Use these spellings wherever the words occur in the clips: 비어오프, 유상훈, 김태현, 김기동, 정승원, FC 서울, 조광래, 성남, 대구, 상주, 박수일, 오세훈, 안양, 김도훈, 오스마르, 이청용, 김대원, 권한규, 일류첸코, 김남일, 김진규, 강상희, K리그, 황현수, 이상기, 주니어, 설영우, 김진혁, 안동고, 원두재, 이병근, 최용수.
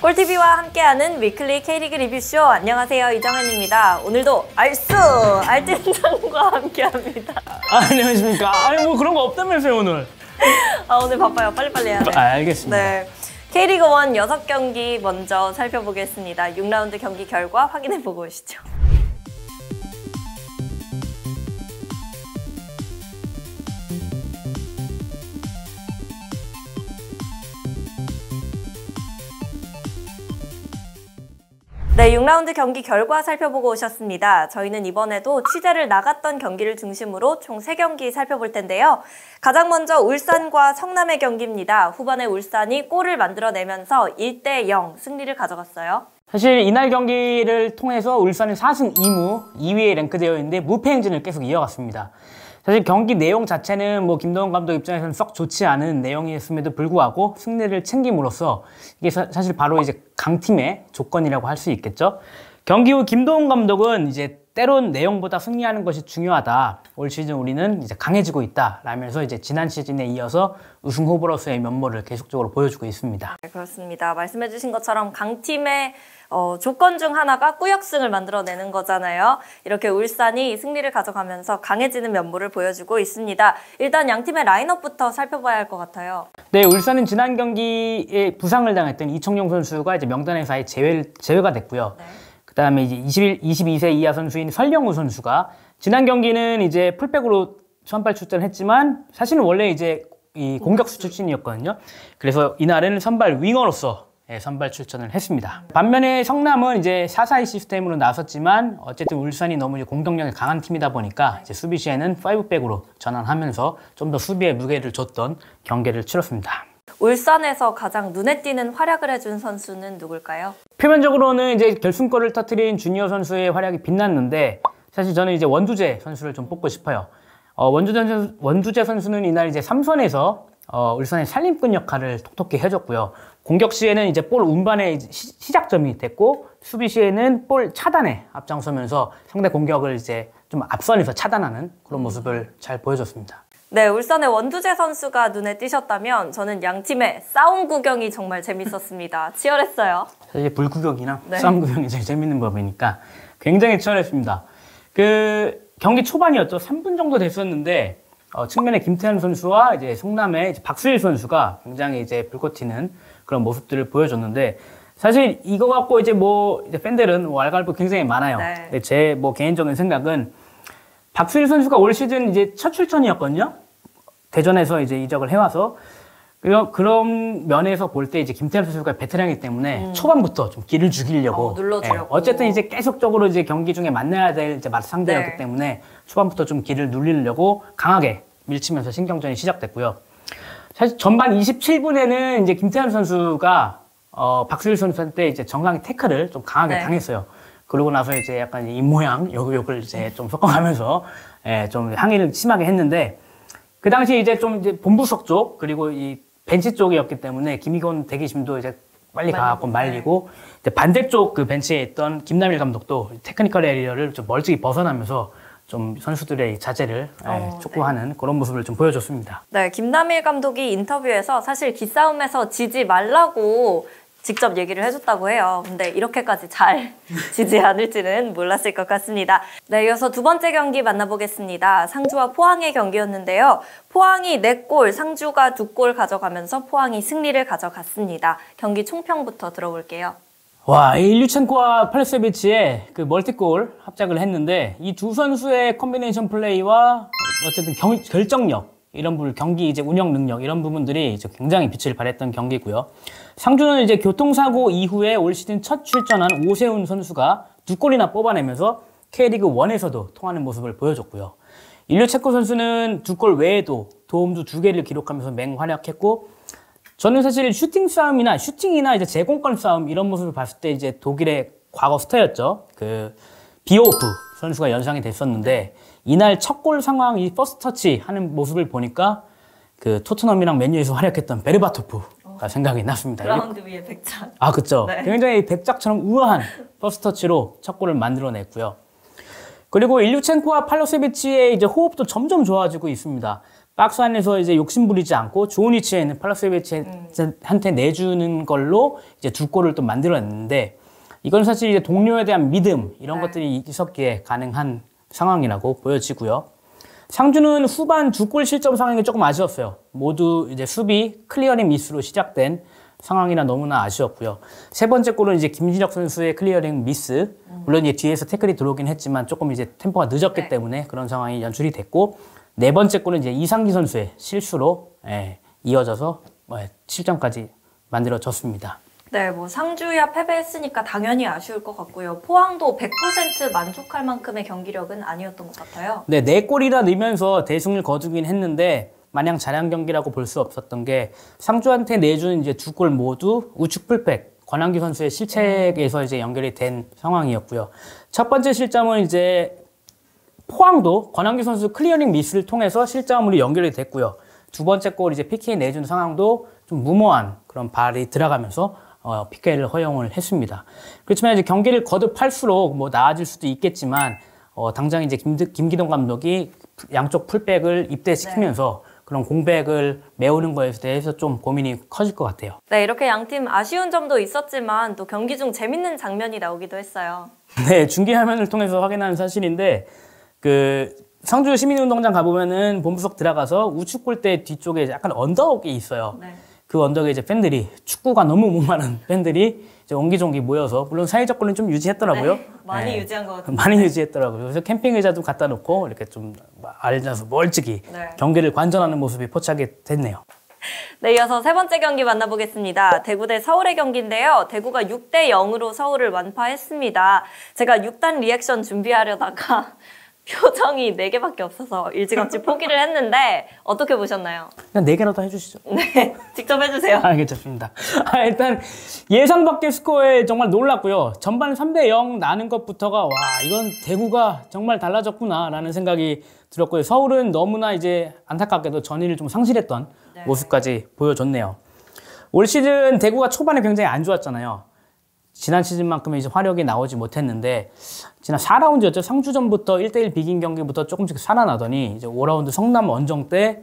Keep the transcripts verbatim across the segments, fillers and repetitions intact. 꿀티비와 함께하는 위클리 K리그 리뷰쇼, 안녕하세요, 이정현입니다. 오늘도 알수 알찐장과 함께합니다. 아, 안녕하십니까. 아니 뭐 그런 거 없다면서요 오늘. 아, 오늘 바빠요. 빨리빨리 해야 돼. 아, 알겠습니다. 네. K리그일 여섯 경기 먼저 살펴보겠습니다. 육 라운드 경기 결과 확인해보고 오시죠. 네, 육 라운드 경기 결과 살펴보고 오셨습니다. 저희는 이번에도 취재를 나갔던 경기를 중심으로 총 세 경기 살펴볼 텐데요. 가장 먼저 울산과 성남의 경기입니다. 후반에 울산이 골을 만들어내면서 일 대 영 승리를 가져갔어요. 사실 이날 경기를 통해서 울산은 사 승 이 무 이 위에 랭크되어 있는데 무패 행진을 계속 이어갔습니다. 사실 경기 내용 자체는 뭐 김도훈 감독 입장에서는 썩 좋지 않은 내용이었음에도 불구하고 승리를 챙김으로써 이게 사, 사실 바로 이제 강팀의 조건이라고 할 수 있겠죠. 경기 후 김도훈 감독은 이제 때론 내용보다 승리하는 것이 중요하다. 올 시즌 우리는 이제 강해지고 있다. 라면서 이제 지난 시즌에 이어서 우승 후보로서의 면모를 계속적으로 보여주고 있습니다. 네, 그렇습니다. 말씀해주신 것처럼 강팀의 어, 조건 중 하나가 꾸역승을 만들어내는 거잖아요. 이렇게 울산이 승리를 가져가면서 강해지는 면모를 보여주고 있습니다. 일단 양팀의 라인업부터 살펴봐야 할 것 같아요. 네, 울산은 지난 경기에 부상을 당했던 이청용 선수가 이제 명단에서 제외, 제외가 됐고요. 네. 그 다음에 이제 이십일, 이십이 세 이하 선수인 설영우 선수가 지난 경기는 이제 풀백으로 선발 출전했지만 사실은 원래 이제 이 공격수 출신이었거든요. 그래서 이날은 선발 윙어로서 선발 출전을 했습니다. 반면에 성남은 이제 사 사 이 시스템으로 나섰지만 어쨌든 울산이 너무 이제 공격력이 강한 팀이다 보니까 이제 수비 시에는 오 백으로 전환하면서 좀 더 수비에 무게를 줬던 경기를 치렀습니다. 울산에서 가장 눈에 띄는 활약을 해준 선수는 누굴까요? 표면적으로는 이제 결승골을 터뜨린 주니어 선수의 활약이 빛났는데 사실 저는 이제 원두재 선수를 좀 뽑고 싶어요. 어, 원두재, 원두재 선수는 이날 이제 삼 선에서 어, 울산의 살림꾼 역할을 톡톡히 해줬고요. 공격 시에는 이제 볼 운반의 시, 시작점이 됐고 수비 시에는 볼 차단에 앞장서면서 상대 공격을 이제 좀 앞선에서 차단하는 그런 모습을 잘 보여줬습니다. 네, 울산의 원두재 선수가 눈에 띄셨다면 저는 양팀의 싸움 구경이 정말 재밌었습니다. 치열했어요. 사실 불구경이나 네. 싸움 구경이 제일 재밌는 법이니까 굉장히 치열했습니다. 그 경기 초반이었죠. 삼 분 정도 됐었는데 어, 측면의 김태현 선수와 이제 성남의 이제 박수일 선수가 굉장히 이제 불꽃 튀는 그런 모습들을 보여줬는데 사실 이거 갖고 이제 뭐 이제 팬들은 뭐 왈가왈부 굉장히 많아요. 네. 근데 제 뭐 개인적인 생각은 박수일 선수가 올 시즌 이제 첫 출전이었거든요. 대전에서 이제 이적을 해와서 그런 면에서 볼 때 이제 김태현 선수가 베테랑이기 때문에 음. 초반부터 좀 기를 죽이려고 어, 눌러주려고. 네. 어쨌든 이제 계속적으로 이제 경기 중에 만나야 될 이제 상대였기 네. 때문에 초반부터 좀 기를 눌리려고 강하게 밀치면서 신경전이 시작됐고요. 사실 전반 이십칠 분에는 이제 김태현 선수가 어, 박수일 선수한테 이제 정강이 태클을 좀 강하게 네. 당했어요. 그러고 나서 이제 약간 입모양, 요, 요걸 이제 좀 섞어가면서, 예, 좀 항의를 심하게 했는데, 그 당시 이제 좀 이제 본부석 쪽, 그리고 이 벤치 쪽이었기 때문에 김희곤 대기심도 이제 빨리 가갖고 말리고, 이제 반대쪽 그 벤치에 있던 김남일 감독도 테크니컬 에리어를 좀 멀찍이 벗어나면서, 좀 선수들의 자제를 어, 촉구하는 네. 그런 모습을 좀 보여줬습니다. 네, 김남일 감독이 인터뷰에서 사실 기싸움에서 지지 말라고 직접 얘기를 해줬다고 해요. 근데 이렇게까지 잘 지지 않을지는 몰랐을 것 같습니다. 네, 이어서 두 번째 경기 만나보겠습니다. 상주와 포항의 경기였는데요. 포항이 네 골, 상주가 두 골 가져가면서 포항이 승리를 가져갔습니다. 경기 총평부터 들어볼게요. 와, 일류첸코와 팔레세비치의 그 멀티골 합작을 했는데 이 두 선수의 컨비네이션 플레이와 어쨌든 경, 결정력 이런 부분, 경기 이제 운영 능력 이런 부분들이 이제 굉장히 빛을 발했던 경기고요. 상주는 이제 교통사고 이후에 올 시즌 첫 출전한 오세훈 선수가 두 골이나 뽑아내면서 K리그 일에서도 통하는 모습을 보여줬고요. 일류첸코 선수는 두 골 외에도 도움도 두 개를 기록하면서 맹활약했고 저는 사실 슈팅 싸움이나 슈팅이나 이제 제공권 싸움 이런 모습을 봤을 때 이제 독일의 과거 스타였죠. 그 비어오프 선수가 연상이 됐었는데 이날 첫 골 상황 이 퍼스트 터치 하는 모습을 보니까 그 토트넘이랑 맨유에서 활약했던 베르바토프 생각이 났습니다. 라운드 위에 백작. 아, 그쵸. 네. 굉장히 백작처럼 우아한 퍼스트 터치로 첫 골을 만들어냈고요. 그리고 일류첸코와 팔로세비치의 이제 호흡도 점점 좋아지고 있습니다. 박스 안에서 이제 욕심부리지 않고 좋은 위치에 있는 팔로세비치한테 내주는 걸로 이제 두 골을 또 만들어냈는데, 이건 사실 이제 동료에 대한 믿음, 이런 것들이 있었기에 가능한 상황이라고 보여지고요. 상주는 후반 두 골 실점 상황이 조금 아쉬웠어요. 모두 이제 수비, 클리어링 미스로 시작된 상황이라 너무나 아쉬웠고요. 세 번째 골은 이제 김진혁 선수의 클리어링 미스. 물론 이제 뒤에서 태클이 들어오긴 했지만 조금 이제 템포가 늦었기 네. 때문에 그런 상황이 연출이 됐고, 네 번째 골은 이제 이상기 선수의 실수로 예, 이어져서 실점까지 만들어졌습니다. 네, 뭐 상주야 패배했으니까 당연히 아쉬울 것 같고요. 포항도 백 퍼센트 만족할 만큼의 경기력은 아니었던 것 같아요. 네, 네 골이나 넣으면서 대승을 거두긴 했는데 마냥 잘한 경기라고 볼 수 없었던 게, 상주한테 내준 이제 두 골 모두 우측 풀백 권한규 선수의 실책에서 이제 연결이 된 상황이었고요. 첫 번째 실점은 이제 포항도 권한규 선수 클리어링 미스를 통해서 실점으로 연결이 됐고요. 두 번째 골 이제 피케이 내준 상황도 좀 무모한 그런 발이 들어가면서 어, 피케이를 허용을 했습니다. 그렇지만 이제 경기를 거듭할수록 뭐 나아질 수도 있겠지만 어, 당장 이제 김, 김기동 감독이 양쪽 풀백을 입대시키면서 네. 그런 공백을 메우는 거에 대해서 좀 고민이 커질 것 같아요. 네, 이렇게 양팀 아쉬운 점도 있었지만 또 경기 중 재밌는 장면이 나오기도 했어요. 네, 중계 화면을 통해서 확인하는 사실인데, 그 상주 시민운동장 가보면은 본부석 들어가서 우측 골대 뒤쪽에 약간 언덕이 있어요. 네. 그 언덕에 이제 팬들이, 축구가 너무 목마른 팬들이 이제 옹기종기 모여서, 물론 사회적 거리는 좀 유지했더라고요. 네, 많이 네, 유지한 것 같아요. 많이 유지했더라고요. 그래서 캠핑 의자도 갖다 놓고 이렇게 좀 앉아서 멀찍이 네. 경기를 관전하는 모습이 포착이 됐네요. 네, 이어서 세 번째 경기 만나보겠습니다. 대구 대 서울의 경기인데요. 대구가 육 대 영으로 서울을 완파했습니다. 제가 육 단 리액션 준비하려다가 표정이 네 개밖에 없어서 일찌감치 포기를 했는데 어떻게 보셨나요? 그냥 네 개라도 해주시죠. 네, 직접 해주세요. 알겠습니다. 아, 일단 예상 밖의 스코어에 정말 놀랐고요. 전반 삼 대 영 나는 것부터가 와, 이건 대구가 정말 달라졌구나 라는 생각이 들었고요. 서울은 너무나 이제 안타깝게도 전의를 좀 상실했던 네. 모습까지 보여줬네요. 올 시즌 대구가 초반에 굉장히 안 좋았잖아요. 지난 시즌만큼의 이제 화력이 나오지 못했는데, 지난 사 라운드였죠. 상주전부터 일 대 일 비긴 경기부터 조금씩 살아나더니 이제 오 라운드 성남 원정 때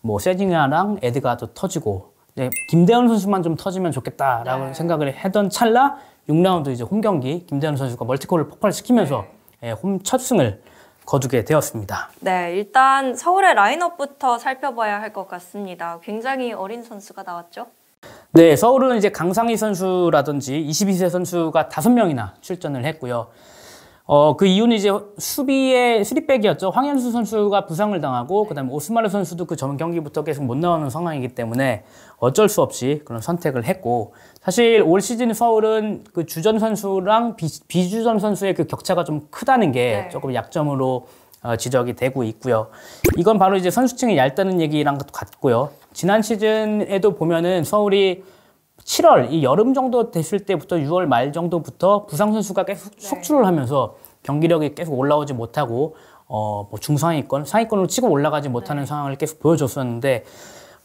뭐 세징야랑 에드가도 터지고, 이제 김대원 선수만 좀 터지면 좋겠다라고 네. 생각을 했던 찰나 육 라운드 이제 홈경기 김대원 선수가 멀티골을 폭발시키면서 네. 예, 홈 첫 승을 거두게 되었습니다. 네, 일단 서울의 라인업부터 살펴봐야 할 것 같습니다. 굉장히 어린 선수가 나왔죠? 네, 서울은 이제 강상희 선수라든지 이십이 세 선수가 다섯 명이나 출전을 했고요. 어, 그 이유는 이제 수비의 수리백이었죠. 황현수 선수가 부상을 당하고, 그 다음에 오스마르 선수도 그 전 경기부터 계속 못 나오는 상황이기 때문에 어쩔 수 없이 그런 선택을 했고, 사실 올 시즌 서울은 그 주전 선수랑 비, 비주전 선수의 그 격차가 좀 크다는 게 조금 약점으로 어, 지적이 되고 있고요. 이건 바로 이제 선수층이 얇다는 얘기랑 같고요. 지난 시즌에도 보면은 서울이 칠월, 이 여름 정도 됐을 때부터 유월 말 정도부터 부상 선수가 계속 속출을 하면서 경기력이 계속 올라오지 못하고 어, 뭐 중상위권, 상위권으로 치고 올라가지 못하는 네. 상황을 계속 보여줬었는데,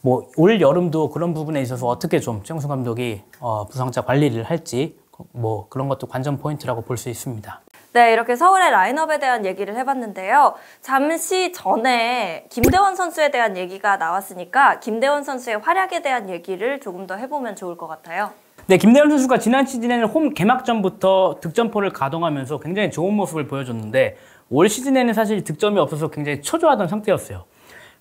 뭐 올 여름도 그런 부분에 있어서 어떻게 좀 최용수 감독이 어, 부상자 관리를 할지 뭐 그런 것도 관전 포인트라고 볼 수 있습니다. 네, 이렇게 서울의 라인업에 대한 얘기를 해봤는데요. 잠시 전에 김대원 선수에 대한 얘기가 나왔으니까 김대원 선수의 활약에 대한 얘기를 조금 더 해보면 좋을 것 같아요. 네, 김대원 선수가 지난 시즌에는 홈 개막전부터 득점포를 가동하면서 굉장히 좋은 모습을 보여줬는데, 올 시즌에는 사실 득점이 없어서 굉장히 초조하던 상태였어요.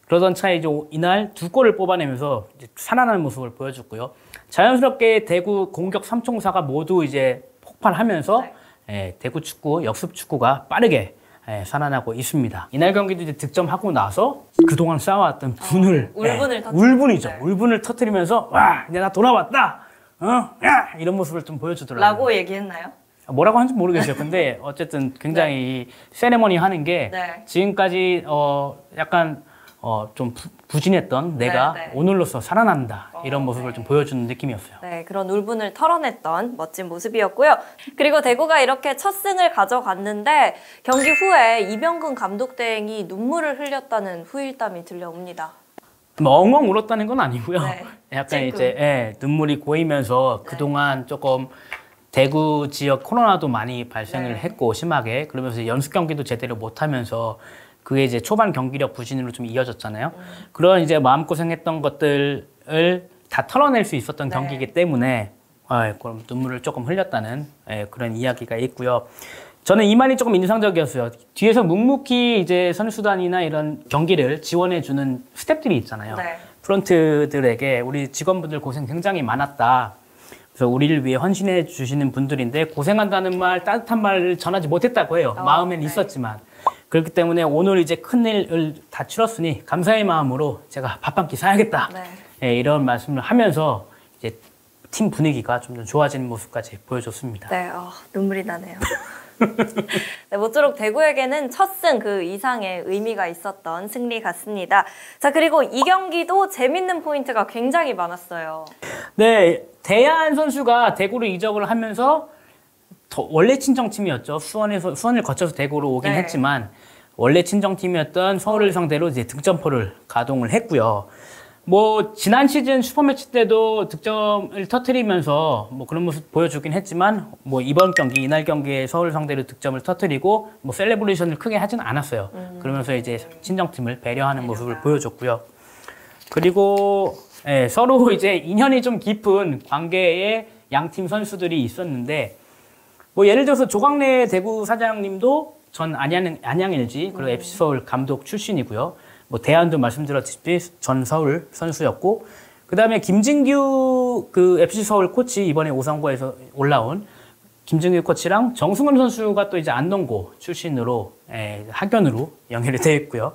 그러던 차에 이날 두 골을 뽑아내면서 이제 살아나는 모습을 보여줬고요. 자연스럽게 대구 공격 삼총사가 모두 이제 폭발하면서 네. 예, 대구 축구, 역습 축구가 빠르게 예, 살아나고 있습니다. 이날 경기도 이제 득점하고 나서 그동안 쌓아왔던 분을 어, 울분을 예, 터뜨리면서 울분이죠. 네. 울분을 터뜨리면서 와, 이제 나 돌아왔다! 어? 야! 이런 모습을 좀 보여주더라고요. 라고 얘기했나요? 뭐라고 하는지 모르겠어요. 근데 어쨌든 굉장히 네. 세레머니 하는 게 네. 지금까지 어, 약간 어, 좀 부, 부진했던 내가 네, 네. 오늘로서 살아난다 어, 이런 모습을 네. 좀 보여주는 느낌이었어요. 네, 그런 울분을 털어냈던 멋진 모습이었고요. 그리고 대구가 이렇게 첫 승을 가져갔는데 경기 후에 이병근 감독 대행이 눈물을 흘렸다는 후일담이 들려옵니다. 뭐 엉엉 울었다는 건 아니고요. 네, 약간 찔끔. 이제 예, 눈물이 고이면서 네. 그동안 조금 대구 지역 코로나도 많이 발생을 네. 했고 심하게 그러면서 연습 경기도 제대로 못하면서 그게 이제 초반 경기력 부진으로 좀 이어졌잖아요. 음. 그런 이제 마음고생했던 것들을 다 털어낼 수 있었던 네. 경기이기 때문에 아, 그럼 눈물을 조금 흘렸다는 예, 그런 이야기가 있고요. 저는 이 말이 조금 인상적이었어요. 뒤에서 묵묵히 이제 선수단이나 이런 경기를 지원해주는 스태프들이 있잖아요. 네. 프런트들에게 우리 직원분들 고생 굉장히 많았다. 그래서 우리를 위해 헌신해 주시는 분들인데 고생한다는 말, 따뜻한 말을 전하지 못했다고 해요. 어, 마음엔 네. 있었지만. 그렇기 때문에 오늘 이제 큰일을 다 치렀으니 감사의 마음으로 제가 밥 한 끼 사야겠다. 네. 네, 이런 말씀을 하면서 이제 팀 분위기가 좀 좋아지는 모습까지 보여줬습니다. 네, 어, 눈물이 나네요. 네, 모쪼록 대구에게는 첫 승 그 이상의 의미가 있었던 승리 같습니다. 자, 그리고 이 경기도 재밌는 포인트가 굉장히 많았어요. 네, 대한 선수가 대구로 이적을 하면서 더, 원래 친정팀이었죠. 수원에서, 수원을 거쳐서 대구로 오긴 네. 했지만 원래 친정팀이었던 서울을 상대로 이제 득점포를 가동을 했고요. 뭐 지난 시즌 슈퍼매치 때도 득점을 터뜨리면서 뭐 그런 모습 보여주긴 했지만 뭐 이번 경기 이날 경기에 서울 상대로 득점을 터뜨리고 뭐 셀레브레이션을 크게 하진 않았어요. 음. 그러면서 이제 친정팀을 배려하는 배려가. 모습을 보여줬고요. 그리고 예, 서로 이제 인연이 좀 깊은 관계의 양팀 선수들이 있었는데 뭐 예를 들어서 조광래 대구 사장님도 전 안양, 안양 엘지 그리고 음. 에프씨 서울 감독 출신이고요. 뭐 대안도 말씀드렸듯이 전 서울 선수였고 그다음에 김진규 그 에프씨 서울 코치 이번에 오성고에서 올라온 김진규 코치랑 정승원 선수가 또 이제 안동고 출신으로 에, 학연으로 연결이 되어 있고요.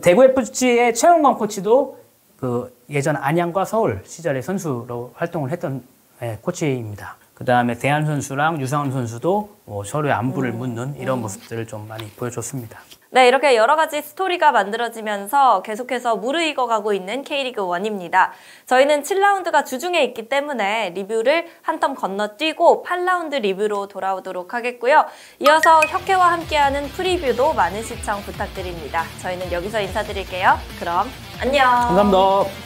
대구 에프씨의 최용건 코치도 그 예전 안양과 서울 시절의 선수로 활동을 했던 에, 코치입니다. 그다음에 대안 선수랑 유상훈 선수도 뭐 서로의 안부를 묻는 이런 모습들을 좀 많이 보여줬습니다. 네, 이렇게 여러 가지 스토리가 만들어지면서 계속해서 무르익어가고 있는 케이리그 원입니다. 저희는 칠 라운드가 주중에 있기 때문에 리뷰를 한 텀 건너뛰고 팔 라운드 리뷰로 돌아오도록 하겠고요. 이어서 혁회와 함께하는 프리뷰도 많은 시청 부탁드립니다. 저희는 여기서 인사드릴게요. 그럼 안녕! 감사합니다.